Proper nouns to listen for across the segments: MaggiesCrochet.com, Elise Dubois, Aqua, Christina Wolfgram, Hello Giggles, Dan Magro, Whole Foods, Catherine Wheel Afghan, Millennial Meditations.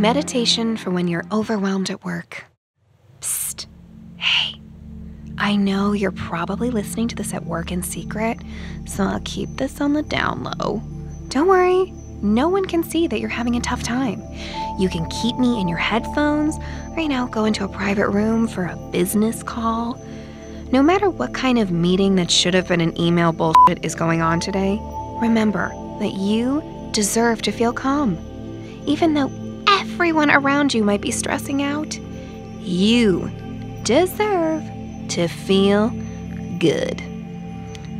Meditation for when you're overwhelmed at work. Psst, hey, I know you're probably listening to this at work in secret, so I'll keep this on the down low. Don't worry, no one can see that you're having a tough time. You can keep me in your headphones, or go into a private room for a business call. No matter what kind of meeting that should have been an email bullshit is going on today, remember that you deserve to feel calm. Even though everyone around you might be stressing out, you deserve to feel good.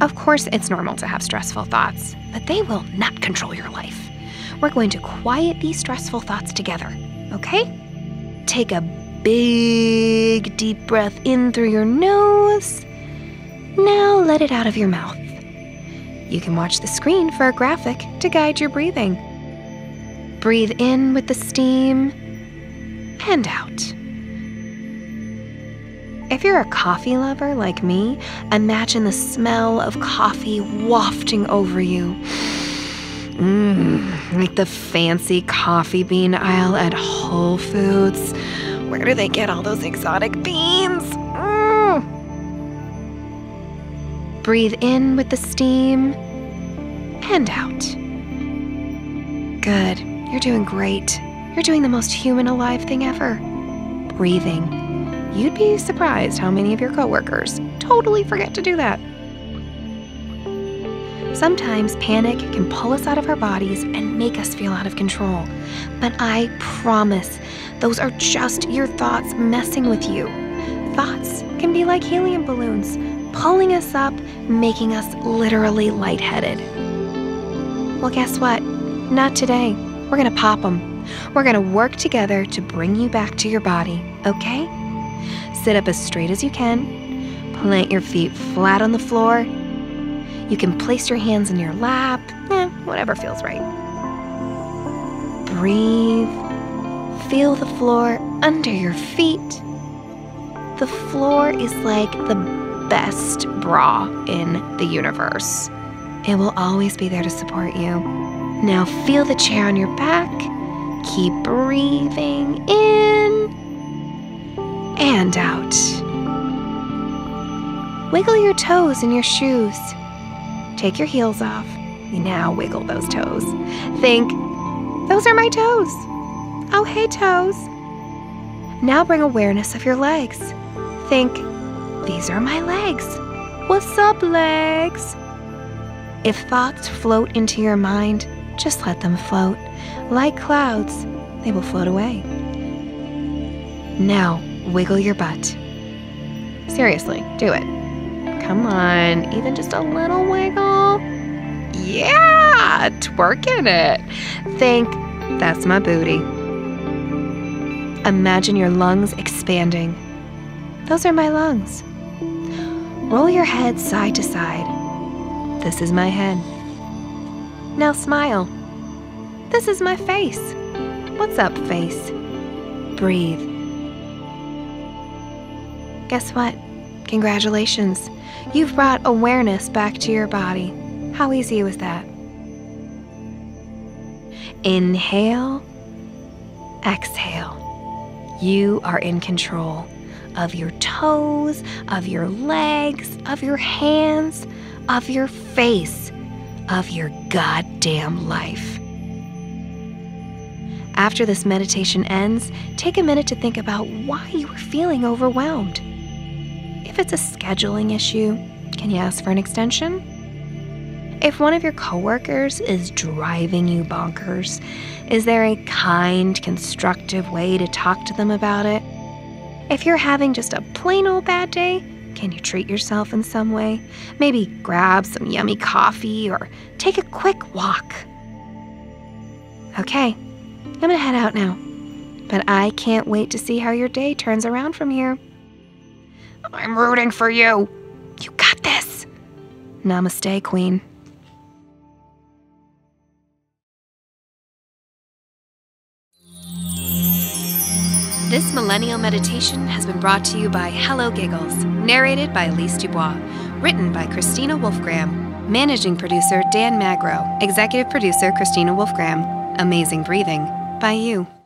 Of course, it's normal to have stressful thoughts, but they will not control your life. We're going to quiet these stressful thoughts together, okay? Take a big deep breath in through your nose. Now let it out of your mouth. You can watch the screen for a graphic to guide your breathing. Breathe in with the steam and out. If you're a coffee lover like me, imagine the smell of coffee wafting over you. Like the fancy coffee bean aisle at Whole Foods. Where do they get all those exotic beans? Breathe in with the steam and out. Good. You're doing great. You're doing the most human alive thing ever. Breathing. You'd be surprised how many of your coworkers totally forget to do that. Sometimes panic can pull us out of our bodies and make us feel out of control. But I promise, those are just your thoughts messing with you. Thoughts can be like helium balloons, pulling us up, making us literally lightheaded. Well, guess what? Not today. We're gonna pop them. We're gonna work together to bring you back to your body, okay? Sit up as straight as you can. Plant your feet flat on the floor. You can place your hands in your lap, whatever feels right. Breathe. Feel the floor under your feet. The floor is like the best bra in the universe. It will always be there to support you. Now feel the chair on your back. Keep breathing in and out. Wiggle your toes in your shoes. Take your heels off. Now wiggle those toes. Think, those are my toes. Oh, hey, toes. Now bring awareness of your legs. Think, these are my legs. What's up, legs? If thoughts float into your mind, just let them float. Like clouds, they will float away. Now, wiggle your butt. Seriously, do it. Come on, even just a little wiggle. Yeah, twerking it. Think, that's my booty. Imagine your lungs expanding. Those are my lungs. Roll your head side to side. This is my head. Now smile. This is my face. What's up, face? Breathe. Guess what? Congratulations. You've brought awareness back to your body. How easy was that? Inhale, exhale. You are in control of your toes, of your legs, of your hands, of your face, of your goddamn life. After this meditation ends, take a minute to think about why you were feeling overwhelmed. If it's a scheduling issue, can you ask for an extension? If one of your coworkers is driving you bonkers, is there a kind, constructive way to talk to them about it? If you're having just a plain old bad day, can you treat yourself in some way? Maybe grab some yummy coffee or take a quick walk. Okay, I'm gonna head out now, but I can't wait to see how your day turns around from here. I'm rooting for you. You got this. Namaste, Queen. This millennial meditation has been brought to you by Hello Giggles, narrated by Elise Dubois, written by Christina Wolfgram, managing producer Dan Magro, executive producer Christina Wolfgram, amazing breathing by you.